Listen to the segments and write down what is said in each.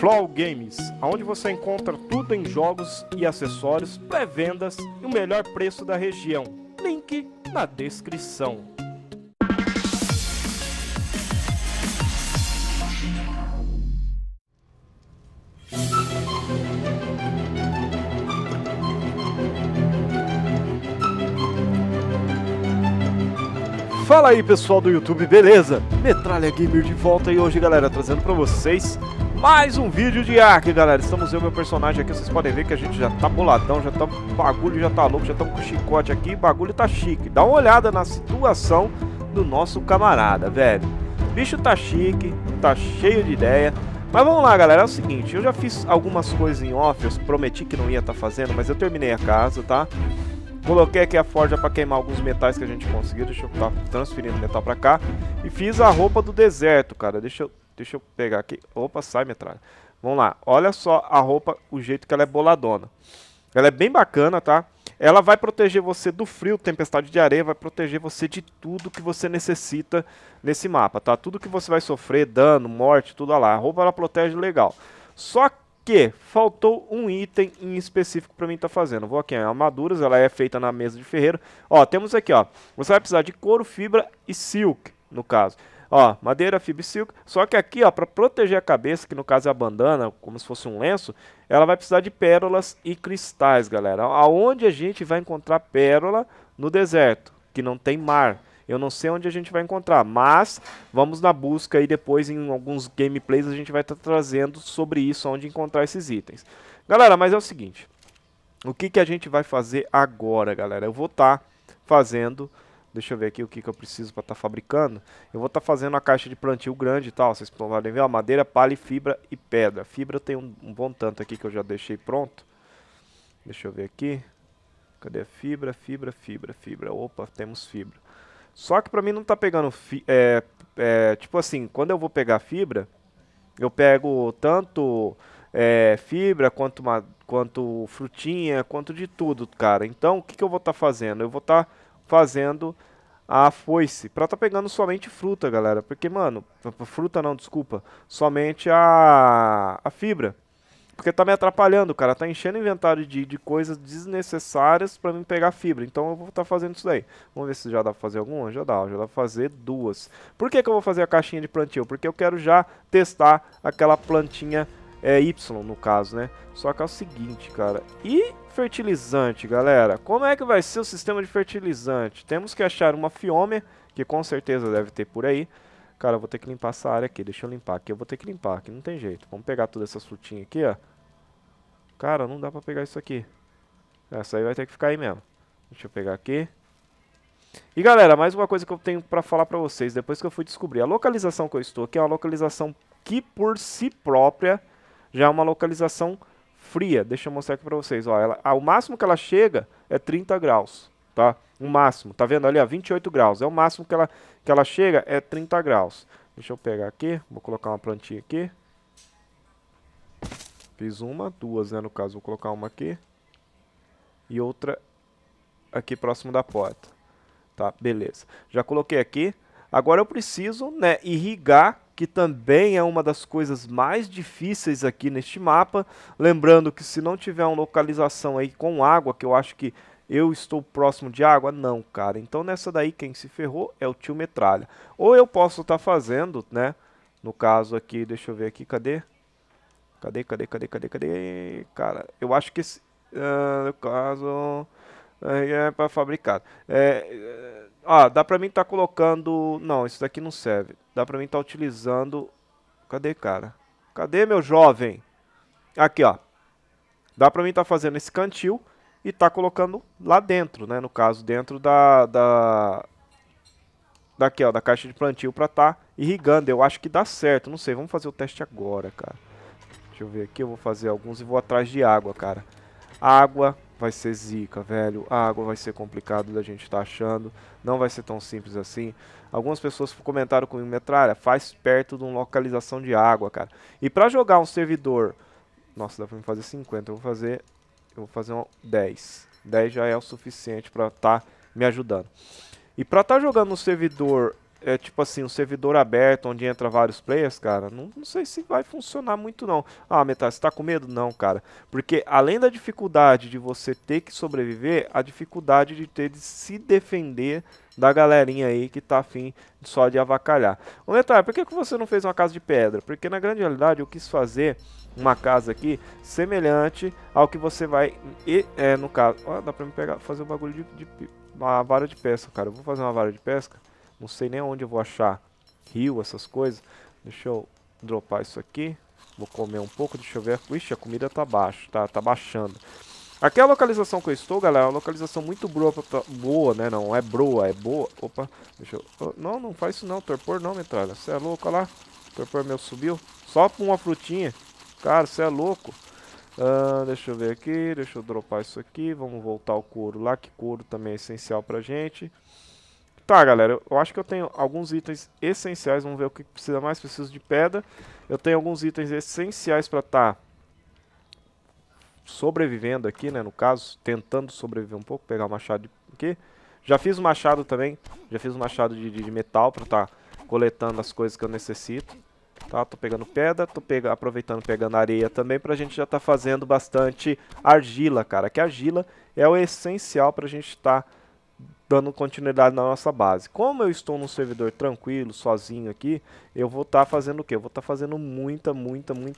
Flow Games, onde você encontra tudo em jogos e acessórios, pré-vendas e o melhor preço da região. Link na descrição. Fala aí pessoal do YouTube, beleza? Metralha Gamer de volta e hoje, galera, trazendo pra vocês mais um vídeo de Ark, galera. Estamos eu e meu personagem aqui, vocês podem ver que a gente já tá boladão, já tá bagulho, já tá louco, já estamos com chicote aqui, bagulho tá chique. Dá uma olhada na situação do nosso camarada, velho. O bicho tá chique, tá cheio de ideia. Mas vamos lá, galera, é o seguinte, eu já fiz algumas coisas em off, eu prometi que não ia estar fazendo, mas eu terminei a casa, tá? Coloquei aqui a forja para queimar alguns metais que a gente conseguiu. Deixa eu estar transferindo metal para cá. E fiz a roupa do deserto, cara. Deixa eu pegar aqui. Opa, sai metralha. Vamos lá. Olha só a roupa, o jeito que ela é boladona. Ela é bem bacana, tá? Ela vai proteger você do frio, tempestade de areia. Vai proteger você de tudo que você necessita nesse mapa, tá? Tudo que você vai sofrer, dano, morte, tudo lá. A roupa, ela protege legal. Só que... faltou um item em específico pra mim estar fazendo. Vou aqui, ó, armaduras, ela é feita na mesa de ferreiro. Ó, temos aqui, ó, você vai precisar de couro, fibra e silk, no caso. Ó, madeira, fibra e silk. Só que aqui, ó, pra proteger a cabeça, que no caso é a bandana, como se fosse um lenço, ela vai precisar de pérolas e cristais, galera. Aonde a gente vai encontrar pérola? No deserto, que não tem mar. Eu não sei onde a gente vai encontrar, mas vamos na busca e depois em alguns gameplays a gente vai estar trazendo sobre isso, onde encontrar esses itens. Galera, mas é o seguinte, o que a gente vai fazer agora, galera? Eu vou estar fazendo, deixa eu ver aqui o que eu preciso para estar fabricando. Eu vou estar fazendo a caixa de plantio grande e tal, vocês podem ver, ó, madeira, palha, fibra e pedra. Fibra tem um bom tanto aqui que eu já deixei pronto. Deixa eu ver aqui, cadê a fibra, fibra, opa, temos fibra. Só que pra mim não tá pegando, tipo assim, quando eu vou pegar fibra, eu pego tanto fibra, quanto frutinha, quanto de tudo, cara. Então, o que eu vou tá fazendo? Eu vou tá fazendo a foice, pra tá pegando somente fruta, galera. Porque, mano, fruta não, desculpa, somente a fibra. Porque tá me atrapalhando, cara, tá enchendo o inventário de coisas desnecessárias pra mim pegar fibra. Então eu vou estar fazendo isso daí. Vamos ver se já dá pra fazer alguma? Já dá pra fazer duas. Por que eu vou fazer a caixinha de plantio? Porque eu quero já testar aquela plantinha Y, no caso, né? Só que é o seguinte, cara, e fertilizante, galera? Como é que vai ser o sistema de fertilizante? Temos que achar uma fiômia, que com certeza deve ter por aí. Cara, eu vou ter que limpar essa área aqui, deixa eu limpar aqui, não tem jeito. Vamos pegar todas essas frutinhas aqui, ó. Cara, não dá pra pegar isso aqui. Essa aí vai ter que ficar aí mesmo. Deixa eu pegar aqui. E galera, mais uma coisa que eu tenho pra falar pra vocês, depois que eu fui descobrir. A localização que eu estou aqui é uma localização que por si própria já é uma localização fria. Deixa eu mostrar aqui pra vocês, ó. O máximo que ela chega é 30 graus, tá? O máximo, tá vendo ali, ó, 28 graus, é o máximo que ela chega, é 30 graus. Deixa eu pegar aqui, vou colocar uma plantinha aqui. Fiz uma, duas, né, no caso, vou colocar uma aqui. E outra aqui próximo da porta. Tá, beleza. Já coloquei aqui. Agora eu preciso, né, irrigar, que também é uma das coisas mais difíceis aqui neste mapa. Lembrando que se não tiver uma localização aí com água, que eu acho que... eu estou próximo de água? Não, cara. Então nessa daí quem se ferrou é o tio Metralha. Ou eu posso estar fazendo, né? No caso aqui, deixa eu ver aqui, cadê? Cadê? Cara, eu acho que esse... no caso... é para fabricar. Dá pra mim estar colocando... não, isso daqui não serve. Dá pra mim estar utilizando... cadê, cara? Cadê, meu jovem? Aqui, ó. Dá pra mim estar fazendo esse cantil... e tá colocando lá dentro, né? No caso, dentro daqui, ó, da caixa de plantio pra tá irrigando. Eu acho que dá certo, não sei. Vamos fazer o teste agora, cara. Deixa eu ver aqui, eu vou fazer alguns e vou atrás de água, cara. Água vai ser zica, velho. A água vai ser complicado da gente tá achando. Não vai ser tão simples assim. Algumas pessoas comentaram comigo, Metralha, faz perto de uma localização de água, cara. E pra jogar um servidor... nossa, dá pra me fazer 50, eu vou fazer... eu vou fazer um 10. 10 já é o suficiente para estar me ajudando. E para estar jogando no servidor é tipo assim, um servidor aberto onde entra vários players, cara, não sei se vai funcionar muito não. Ah, Metralha, você tá com medo? Não, cara. Porque além da dificuldade de você ter que sobreviver, a dificuldade de ter de se defender da galerinha aí que tá afim só de avacalhar. Ô Metralha, por que você não fez uma casa de pedra? Porque na grande realidade eu quis fazer uma casa aqui semelhante ao que você vai... no caso... Ó, dá pra me pegar, fazer um bagulho de uma vara de pesca, cara. Eu vou fazer uma vara de pesca. Não sei nem onde eu vou achar rio, essas coisas. Deixa eu dropar isso aqui. Vou comer um pouco, deixa eu ver. Ixi, a comida tá baixa, tá baixando. Aqui é a localização que eu estou, galera. É uma localização muito boa, né? Não é broa, é boa. Opa, deixa eu... Não, não faz isso não, torpor não, Metralha. Você é louco, olha lá. Torpor meu subiu. Só com uma frutinha. Cara, você é louco. Deixa eu ver aqui, deixa eu dropar isso aqui. Vamos voltar ao couro lá, que couro também é essencial pra gente. Tá, galera, eu acho que eu tenho alguns itens essenciais. Vamos ver o que precisa mais. Preciso de pedra. Eu tenho alguns itens essenciais pra tá sobrevivendo aqui, né? No caso, tentando sobreviver um pouco. Pegar o machado aqui. Já fiz o machado também. Já fiz o machado de metal pra tá coletando as coisas que eu necessito. Tá, tô pegando pedra, tô aproveitando, pegando areia também pra gente já tá fazendo bastante argila, cara. Que argila é o essencial pra gente tá dando continuidade na nossa base. Como eu estou num servidor tranquilo, sozinho aqui, eu vou estar fazendo o quê? Eu vou estar fazendo muita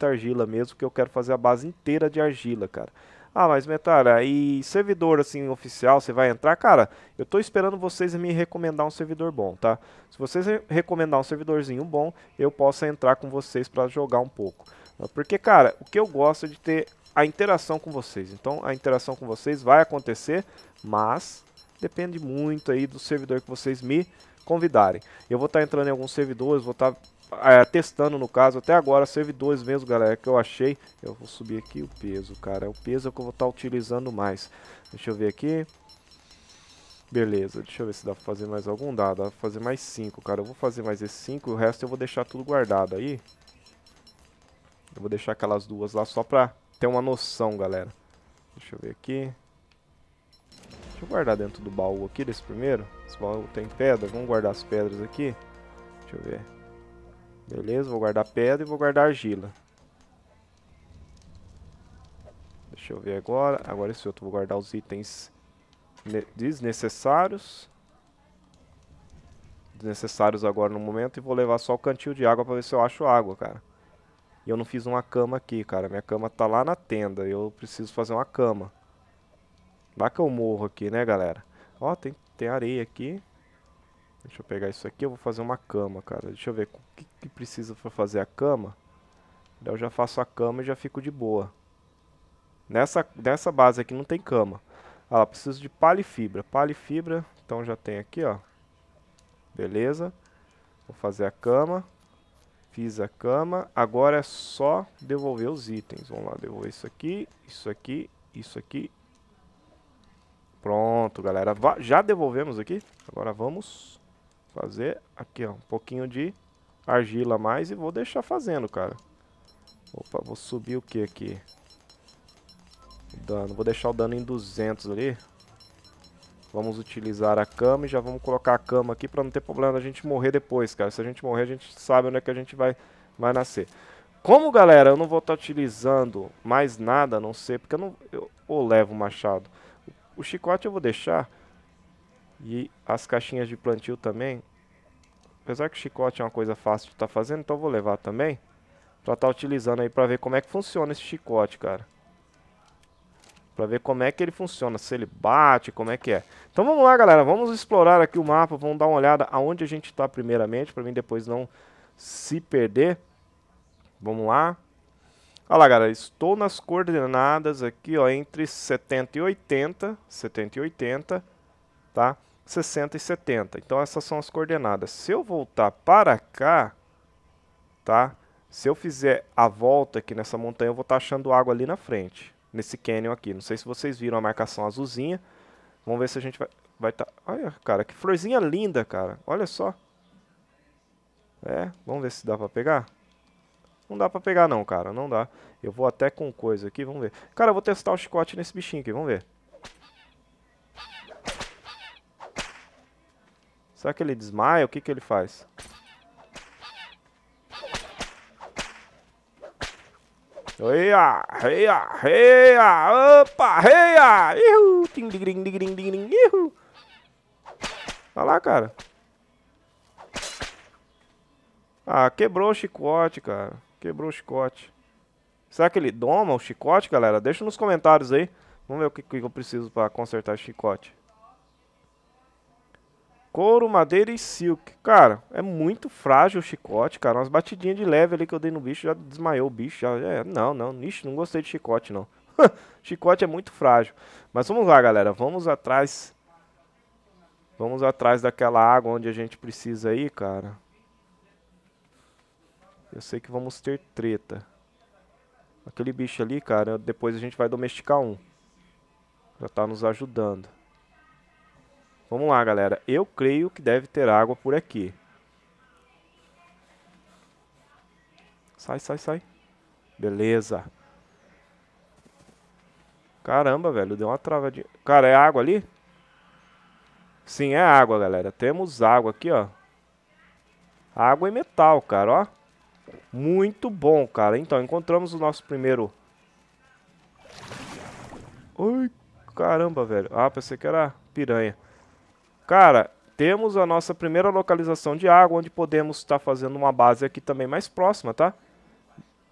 argila mesmo, que eu quero fazer a base inteira de argila, cara. Ah, mas Metralha, e servidor assim oficial, você vai entrar? Cara, eu tô esperando vocês me recomendar um servidor bom, tá? Se vocês recomendar um servidorzinho bom, eu posso entrar com vocês pra jogar um pouco. Porque, cara, o que eu gosto é de ter a interação com vocês. Então, a interação com vocês vai acontecer, mas... depende muito aí do servidor que vocês me convidarem. Eu vou estar entrando em alguns servidores, vou estar testando no caso, até agora servidores mesmo, galera, que eu achei. Eu vou subir aqui o peso, cara, o peso é o que eu vou estar utilizando mais. Deixa eu ver aqui. Beleza, deixa eu ver se dá pra fazer mais algum. Dá pra fazer mais 5, cara, eu vou fazer mais esses 5 e o resto eu vou deixar tudo guardado aí. Eu vou deixar aquelas duas lá só pra ter uma noção, galera. Deixa eu ver aqui. Deixa eu guardar dentro do baú aqui desse primeiro. Esse baú tem pedra, vamos guardar as pedras aqui. Deixa eu ver. Beleza, vou guardar pedra e vou guardar argila. Deixa eu ver agora. Agora esse outro, vou guardar os itens desnecessários. Desnecessários agora no momento. E vou levar só o cantil de água pra ver se eu acho água, cara. E eu não fiz uma cama aqui, cara. Minha cama tá lá na tenda. Eu preciso fazer uma cama. Lá que eu morro aqui, né, galera? Ó, tem areia aqui. Deixa eu pegar isso aqui, eu vou fazer uma cama, cara. Deixa eu ver o que precisa pra fazer a cama. Daí eu já faço a cama e já fico de boa. Nessa base aqui não tem cama. Ah lá, preciso de palha e fibra. Palha e fibra, então já tem aqui, ó. Beleza. Vou fazer a cama. Fiz a cama. Agora é só devolver os itens. Vamos lá, devolver isso aqui, isso aqui, isso aqui. Pronto, galera. Já devolvemos aqui. Agora vamos fazer aqui, ó, um pouquinho de argila a mais e vou deixar fazendo, cara. Opa, vou subir o que aqui? O dano. Vou deixar o dano em 200 ali. Vamos utilizar a cama e já vamos colocar a cama aqui pra não ter problema da gente morrer depois, cara. Se a gente morrer, a gente sabe onde é que a gente vai nascer. Como, galera, eu não vou estar utilizando mais nada, a não ser, porque eu não... eu levo o machado. O chicote eu vou deixar. E as caixinhas de plantio também. Apesar que o chicote é uma coisa fácil de estar fazendo, então eu vou levar também. Pra estar utilizando aí, pra ver como é que funciona esse chicote, cara. Pra ver como é que ele funciona, se ele bate, como é que é. Então vamos lá, galera, vamos explorar aqui o mapa. Vamos dar uma olhada aonde a gente tá primeiramente, pra mim depois não se perder. Vamos lá. Olha lá, galera, estou nas coordenadas aqui, ó, entre 70 e 80, 70 e 80, tá? 60 e 70, então essas são as coordenadas. Se eu voltar para cá, tá? Se eu fizer a volta aqui nessa montanha, eu vou estar achando água ali na frente, nesse canyon aqui. Não sei se vocês viram a marcação azulzinha, vamos ver se a gente vai tá... Olha, cara, que florzinha linda, cara, olha só. É, vamos ver se dá pra pegar. Não dá pra pegar não, cara, não dá. Eu vou até com coisa aqui, vamos ver. Cara, eu vou testar o chicote nesse bichinho aqui, vamos ver. Será que ele desmaia? O que que ele faz? Eia, eia, eia, opa, eia, ihu, ting, digring, digring, digring, ihu. Olha lá, cara. Ah, quebrou o chicote, cara. Quebrou o chicote. Será que ele doma o chicote, galera? Deixa nos comentários aí. Vamos ver o que eu preciso pra consertar esse chicote. Couro, madeira e silk. Cara, é muito frágil o chicote, cara. Umas batidinhas de leve ali que eu dei no bicho. Já desmaiou o bicho. Já... É, não, não. Ixi, não gostei de chicote, não. Chicote é muito frágil. Mas vamos lá, galera. Vamos atrás. Vamos atrás daquela água onde a gente precisa ir, cara. Eu sei que vamos ter treta. Aquele bicho ali, cara. Depois a gente vai domesticar um. Já tá nos ajudando. Vamos lá, galera. Eu creio que deve ter água por aqui. Sai, sai, sai. Beleza. Caramba, velho. Deu uma travadinha. Cara, é água ali? Sim, é água, galera. Temos água aqui, ó. Água e metal, cara, ó. Muito bom, cara. Então, encontramos o nosso primeiro... Ai, caramba, velho. Ah, pensei que era piranha. Cara, temos a nossa primeira localização de água, onde podemos estar fazendo uma base aqui também mais próxima, tá?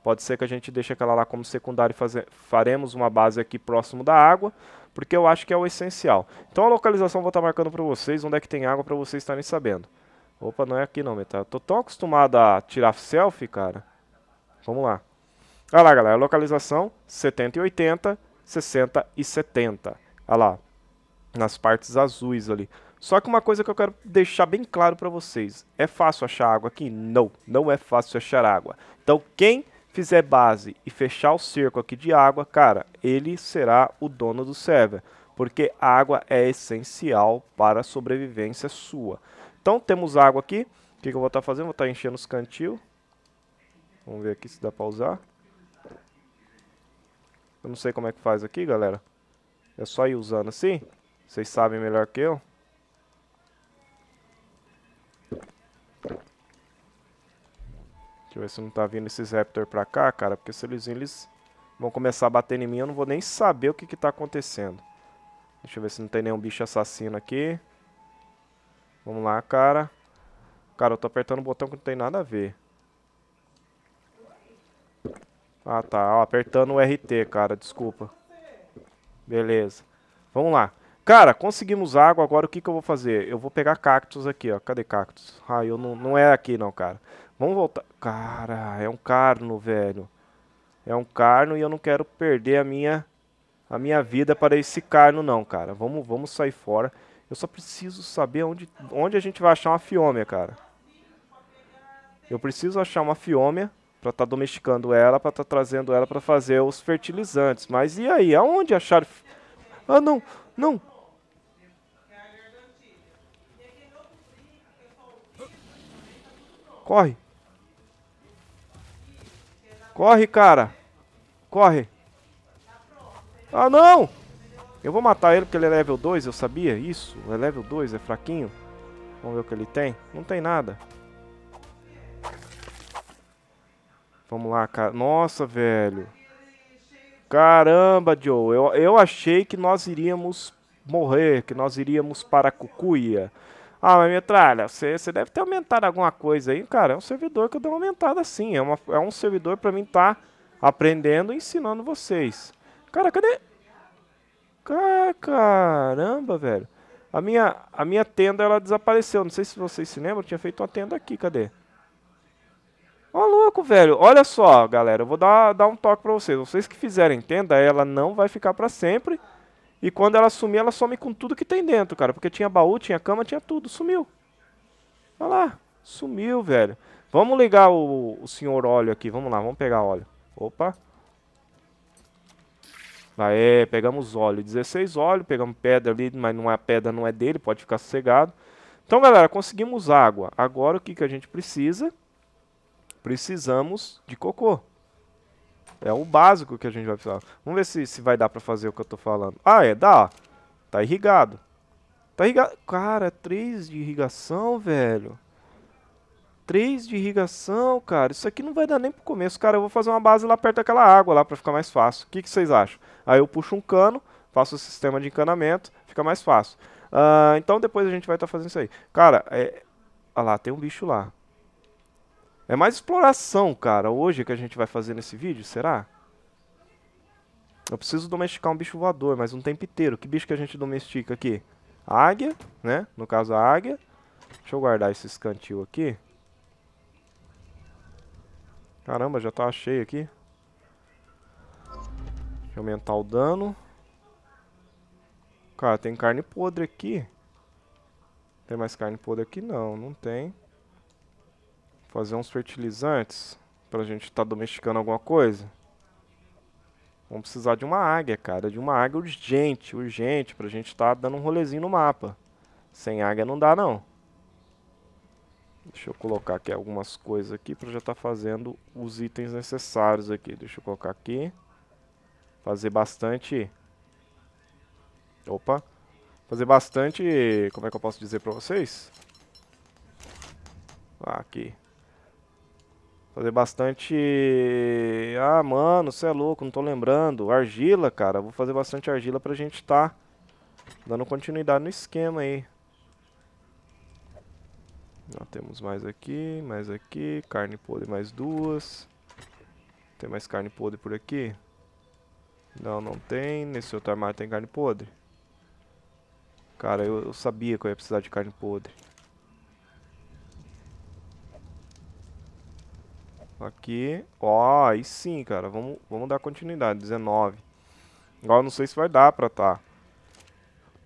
Pode ser que a gente deixe aquela lá como secundária e faremos uma base aqui próximo da água, porque eu acho que é o essencial. Então a localização eu vou estar marcando pra vocês, onde é que tem água pra vocês estarem sabendo. Opa, não é aqui não, Metal. Tô tão acostumado a tirar selfie, cara. Vamos lá. Olha lá, galera, localização 70 e 80, 60 e 70. Olha lá, nas partes azuis ali. Só que uma coisa que eu quero deixar bem claro pra vocês. É fácil achar água aqui? Não, não é fácil achar água. Então quem fizer base e fechar o cerco aqui de água, cara, ele será o dono do server. Porque água é essencial para a sobrevivência sua. Então temos água aqui. O que eu vou estar fazendo? Vou estar enchendo os cantil. Vamos ver aqui se dá pra usar. Eu não sei como é que faz aqui, galera. É só ir usando assim. Vocês sabem melhor que eu. Deixa eu ver se não tá vindo esses Raptor pra cá, cara. Porque se eles vão começar a bater em mim, eu não vou nem saber o que que tá acontecendo. Deixa eu ver se não tem nenhum bicho assassino aqui. Vamos lá, cara. Cara, eu tô apertando um botão que não tem nada a ver. Ah, tá. Ó, apertando o RT, cara. Desculpa. Beleza. Vamos lá. Cara, conseguimos água, agora o que que eu vou fazer? Eu vou pegar cactos aqui, ó. Cadê cactos? Ah, eu não é aqui não, cara. Vamos voltar. Cara, é um carno, velho. É um carno e eu não quero perder a minha vida para esse carno não, cara. Vamos sair fora. Eu só preciso saber onde a gente vai achar uma fiômia, cara. Eu preciso achar uma fiômia para estar domesticando ela, para estar trazendo ela para fazer os fertilizantes. Mas e aí? Aonde achar... Ah, não! Não! Corre! Corre, cara! Corre! Ah, não! Eu vou matar ele porque ele é level 2, eu sabia isso. É level 2, é fraquinho. Vamos ver o que ele tem. Não tem nada. Vamos lá, cara. Nossa, velho. Caramba, Joe. Eu achei que nós iríamos morrer, que nós iríamos para a cucuia. Ah, mas Metralha, você deve ter aumentado alguma coisa aí, cara. É um servidor que eu dou uma aumentada assim. É um servidor pra mim tá aprendendo e ensinando vocês. Cara, cadê? Caramba, velho. A minha tenda, ela desapareceu. Não sei se vocês se lembram, eu tinha feito uma tenda aqui, cadê? Ó, louco, velho. Olha só, galera. Eu vou dar um toque pra vocês. Vocês que fizerem tenda, ela não vai ficar pra sempre. E quando ela sumir, ela some com tudo que tem dentro, cara. Porque tinha baú, tinha cama, tinha tudo. Sumiu. Olha lá. Sumiu, velho. Vamos ligar o senhor óleo aqui. Vamos lá, vamos pegar óleo. Opa. Aê, pegamos óleo. 16 óleo. Pegamos pedra ali, mas não é, a pedra não é dele. Pode ficar sossegado. Então, galera, conseguimos água. Agora o que que a gente precisa? Precisamos de cocô. É o básico que a gente vai precisar. Vamos ver se vai dar pra fazer o que eu tô falando. Ah, é, dá. Tá irrigado. Tá irrigado. Cara, 3 de irrigação, velho. 3 de irrigação, cara. Isso aqui não vai dar nem pro começo. Cara, eu vou fazer uma base lá perto daquela água lá pra ficar mais fácil. O que que vocês acham? Aí eu puxo um cano, faço o sistema de encanamento, fica mais fácil. Então depois a gente vai estar fazendo isso aí. Cara, olha lá, tem um bicho lá. É mais exploração, cara, hoje que a gente vai fazer nesse vídeo, será? Eu preciso domesticar um bicho voador, mas não tem piteiro. Que bicho que a gente domestica aqui? A águia, né? No caso a águia. Deixa eu guardar esses cantil aqui. Caramba, já tá cheio aqui. Deixa eu aumentar o dano. Cara, tem carne podre aqui. Tem mais carne podre aqui? Não, não tem. Vou fazer uns fertilizantes pra gente estar domesticando alguma coisa. Vamos precisar de uma águia, cara. De uma águia urgente, urgente. Pra gente estar dando um rolezinho no mapa. Sem águia não dá, não. Deixa eu colocar aqui algumas coisas aqui pra já estar fazendo os itens necessários aqui. Deixa eu colocar aqui. Fazer bastante... Opa. Fazer bastante... Como é que eu posso dizer pra vocês? Aqui. Fazer bastante... Ah, mano, você é louco, não tô lembrando. Argila, cara. Vou fazer bastante argila pra gente tá dando continuidade no esquema aí. Ó, temos mais aqui, carne podre mais 2. Tem mais carne podre por aqui? Não, não tem. Nesse outro armário tem carne podre. Cara, eu sabia que eu ia precisar de carne podre. Aqui, ó, aí sim, cara, vamos dar continuidade, 19. Agora eu não sei se vai dar pra tá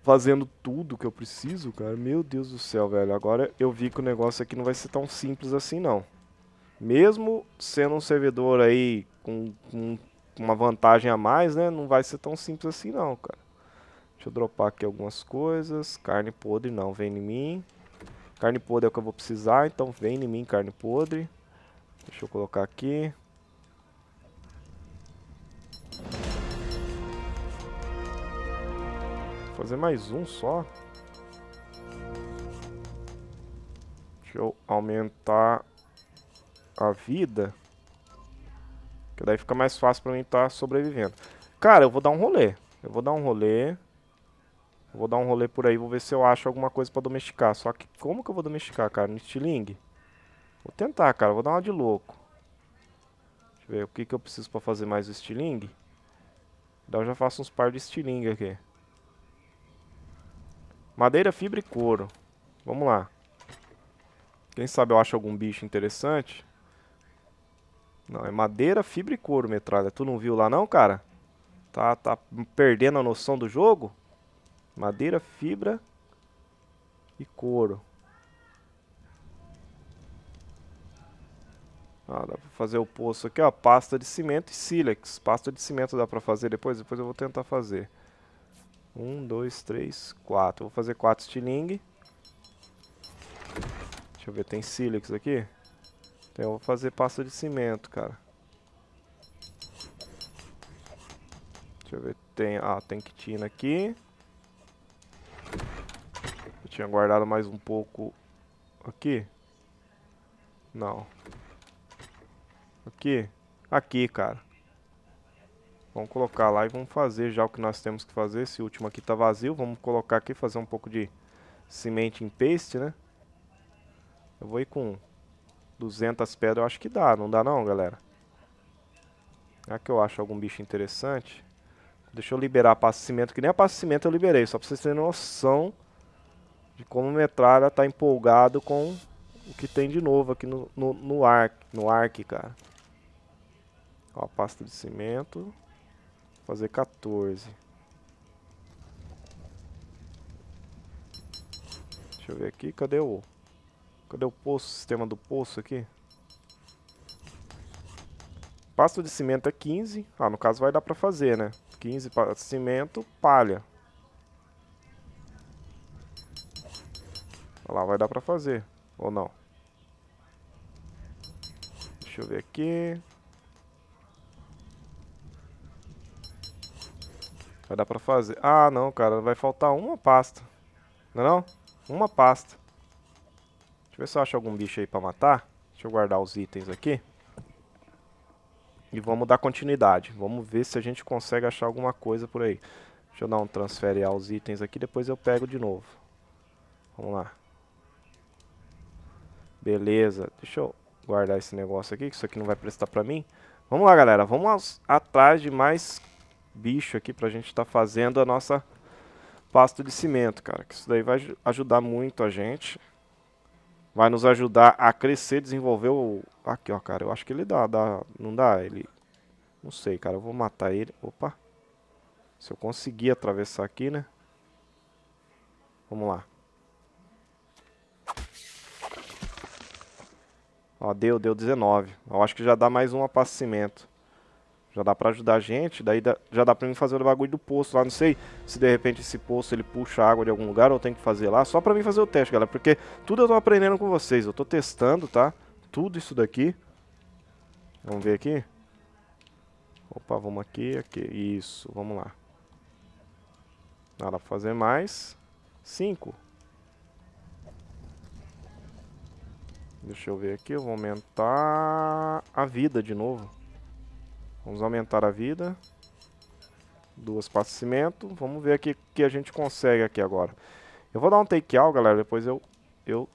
fazendo tudo que eu preciso, cara. Meu Deus do céu, velho. Agora eu vi que o negócio aqui não vai ser tão simples assim, não. Mesmo sendo um servidor aí com uma vantagem a mais, né, não vai ser tão simples assim, não, cara. Deixa eu dropar aqui algumas coisas. Carne podre não, vem em mim. Carne podre é o que eu vou precisar, então vem em mim, carne podre. Deixa eu colocar aqui. Vou fazer mais um só. Deixa eu aumentar a vida. Que daí fica mais fácil pra mim estar sobrevivendo. Cara, eu vou dar um rolê. Vou dar um rolê por aí, vou ver se eu acho alguma coisa pra domesticar. Só que como que eu vou domesticar, cara? No estilingue? Vou tentar, cara. Vou dar uma de louco. Deixa eu ver o que que eu preciso pra fazer mais o estilingue. Daí eu já faço uns par de estilingue aqui. Madeira, fibra e couro. Vamos lá. Quem sabe eu acho algum bicho interessante. Não, é madeira, fibra e couro, metralha. Tu não viu lá não, cara? Tá perdendo a noção do jogo? Madeira, fibra e couro. Ah, dá pra fazer o poço aqui, ó, pasta de cimento e sílex. Pasta de cimento dá pra fazer depois? Depois eu vou tentar fazer. 1, 2, 3, 4. Vou fazer 4 estilingue. Deixa eu ver, tem sílex aqui? Então eu vou fazer pasta de cimento, cara. Deixa eu ver, tem... Ah, tem quitina aqui. Eu tinha guardado mais um pouco aqui. Não. Aqui? Aqui, cara. Vamos colocar lá e vamos fazer já o que nós temos que fazer. Esse último aqui tá vazio. Vamos colocar aqui, fazer um pouco de cimento em paste, né? Eu vou ir com 200 pedras. Eu acho que dá. Não dá não, galera? Será que eu acho algum bicho interessante? Deixa eu liberar a pasta de cimento. Que nem a pasta de cimento eu liberei. Só pra vocês terem noção de como o Metralha tá empolgado com o que tem de novo aqui no ARK. No ARK, cara. Ó, pasta de cimento. Vou fazer 14. Deixa eu ver aqui, cadê o poço, o sistema do poço aqui? Pasta de cimento é 15. Ah, no caso vai dar pra fazer, né? 15 para cimento, palha. Olha lá, vai dar pra fazer, ou não? Deixa eu ver aqui. Vai dar pra fazer. Ah, não, cara. Vai faltar uma pasta. Não é não? Uma pasta. Deixa eu ver se eu acho algum bicho aí pra matar. Deixa eu guardar os itens aqui. E vamos dar continuidade. Vamos ver se a gente consegue achar alguma coisa por aí. Deixa eu dar um transferir aos itens aqui, depois eu pego de novo. Vamos lá. Beleza. Deixa eu guardar esse negócio aqui, que isso aqui não vai prestar pra mim. Vamos lá, galera. Vamos atrás de mais bicho aqui pra gente tá fazendo a nossa pasta de cimento, cara. Que isso daí vai ajudar muito a gente. Vai nos ajudar a crescer, desenvolver o... Aqui, ó, cara. Eu acho que ele dá... Não dá? Ele... Não sei, cara. Eu vou matar ele. Opa. Se eu conseguir atravessar aqui, né? Vamos lá. Ó, deu 19. Eu acho que já dá mais uma pasta de cimento. Já dá pra ajudar a gente. Daí já dá pra mim fazer o bagulho do poço lá. Não sei se de repente esse poço ele puxa água de algum lugar ou eu tenho que fazer lá. Só pra mim fazer o teste, galera. Porque tudo eu tô aprendendo com vocês. Eu tô testando, tá? Tudo isso daqui. Vamos ver aqui. Opa, vamos aqui. Isso, vamos lá. Dá pra fazer mais. 5. Deixa eu ver aqui, eu vou aumentar a vida de novo. Vamos aumentar a vida. 2 pastas de cimento. Vamos ver aqui o que a gente consegue aqui agora. Eu vou dar um take out, galera, depois eu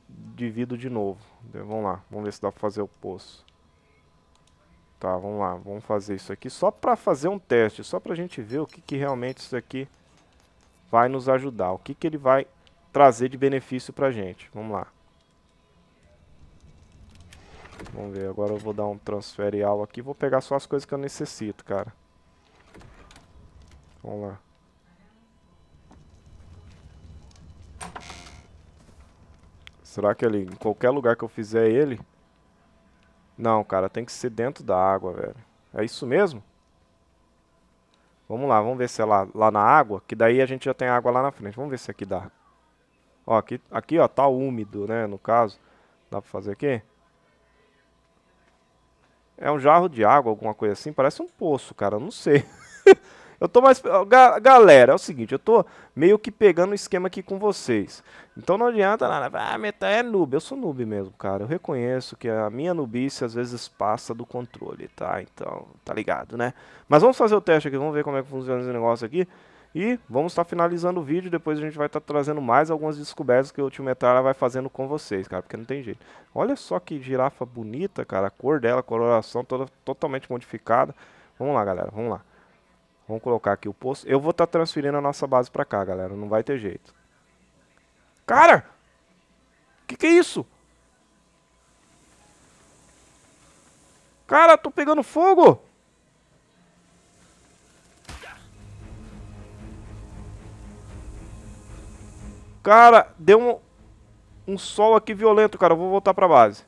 divido de novo. Vamos lá, vamos ver se dá pra fazer o poço. Tá, vamos lá, vamos fazer isso aqui só pra fazer um teste, só pra gente ver o que realmente isso aqui vai nos ajudar. O que ele vai trazer de benefício pra gente. Vamos lá. Vamos ver, agora eu vou dar um transfer e algo aqui. Vou pegar só as coisas que eu necessito, cara. Vamos lá. Será que ele, em qualquer lugar que eu fizer ele... Não, cara, tem que ser dentro da água, velho. É isso mesmo? Vamos lá, vamos ver se é lá na água. Que daí a gente já tem água lá na frente. Vamos ver se aqui dá. Ó, aqui ó, tá úmido, né, no caso. Dá pra fazer aqui? É um jarro de água, alguma coisa assim. Parece um poço, cara. Eu não sei. Eu tô mais... Galera, é o seguinte. Eu tô meio que pegando o esquema aqui com vocês. Então não adianta nada. Ah, Metal é noob. Eu sou noob mesmo, cara. Eu reconheço que a minha noobice às vezes passa do controle, tá? Então, tá ligado, né? Mas vamos fazer o teste aqui. Vamos ver como é que funciona esse negócio aqui. E vamos estar finalizando o vídeo. Depois a gente vai estar trazendo mais algumas descobertas que o Tio Metralha vai fazendo com vocês, cara. Porque não tem jeito. Olha só que girafa bonita, cara. A cor dela, a coloração toda totalmente modificada. Vamos lá, galera. Vamos lá. Vamos colocar aqui o poço. Eu vou estar transferindo a nossa base pra cá, galera. Não vai ter jeito. Cara! Que é isso? Cara, tô pegando fogo! Cara, deu um sol aqui violento, cara. Eu vou voltar pra base.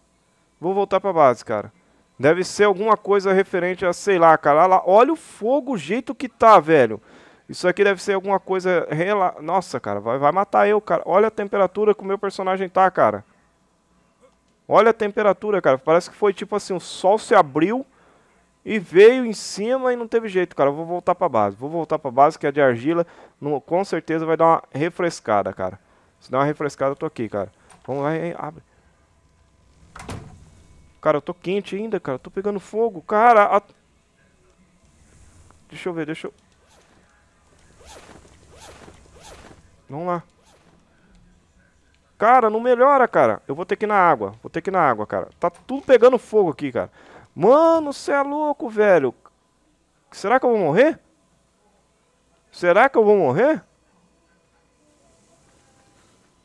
Vou voltar pra base, cara. Deve ser alguma coisa referente a, sei lá, cara. Olha o fogo, o jeito que tá, velho. Isso aqui deve ser alguma coisa... Nossa, cara, vai matar eu, cara. Olha a temperatura que o meu personagem tá, cara. Olha a temperatura, cara. Parece que foi tipo assim, o sol se abriu e veio em cima e não teve jeito, cara. Eu vou voltar pra base. Vou voltar pra base, que é de argila. Com certeza vai dar uma refrescada, cara. Se der uma refrescada, eu tô aqui, cara. Vamos lá, abre. Cara, eu tô quente ainda, cara. Eu tô pegando fogo. Cara, deixa eu ver, Vamos lá. Cara, não melhora, cara. Eu vou ter que ir na água. Vou ter que ir na água, cara. Tá tudo pegando fogo aqui, cara. Mano, você é louco, velho. Será que eu vou morrer? Será que eu vou morrer?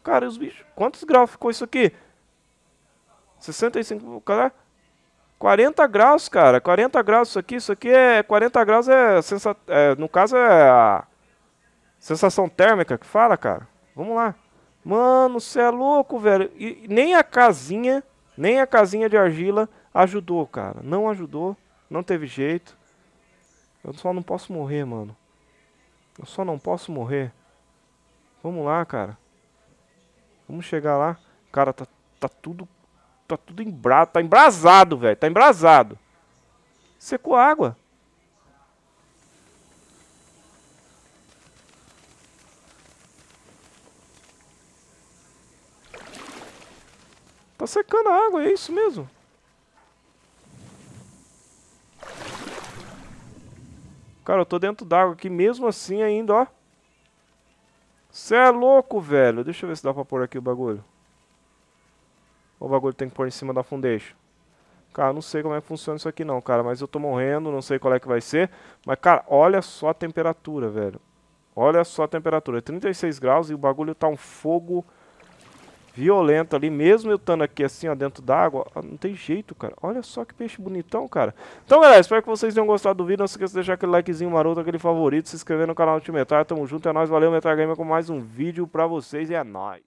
Cara, e os bichos? Quantos graus ficou isso aqui? 65, cara, 40 graus, cara, 40 graus isso aqui é, 40 graus é no caso é a sensação térmica que fala, cara, vamos lá, mano, você é louco, velho, e nem a casinha de argila ajudou, cara, não ajudou, não teve jeito, eu só não posso morrer, mano, eu só não posso morrer, vamos lá, cara, vamos chegar lá, cara, tá tudo embrasado, tá embrasado, velho, tá embrasado. Secou a água. Tá secando a água, é isso mesmo. Cara, eu tô dentro d'água aqui mesmo assim ainda, ó. Cê é louco, velho. Deixa eu ver se dá pra pôr aqui o bagulho. O bagulho tem que pôr em cima da foundation. Cara, não sei como é que funciona isso aqui não, cara. Mas eu tô morrendo, não sei qual é que vai ser. Mas, cara, olha só a temperatura, velho. Olha só a temperatura. É 36 graus e o bagulho tá um fogo violento ali. Mesmo eu estando aqui assim, ó, dentro d'água. Não tem jeito, cara. Olha só que peixe bonitão, cara. Então, galera, espero que vocês tenham gostado do vídeo. Não se esqueça de deixar aquele likezinho maroto, aquele favorito. Se inscrever no canal do Metralha. Tamo junto, é nóis. Valeu, Metralha Gamer, com mais um vídeo pra vocês. E é nóis.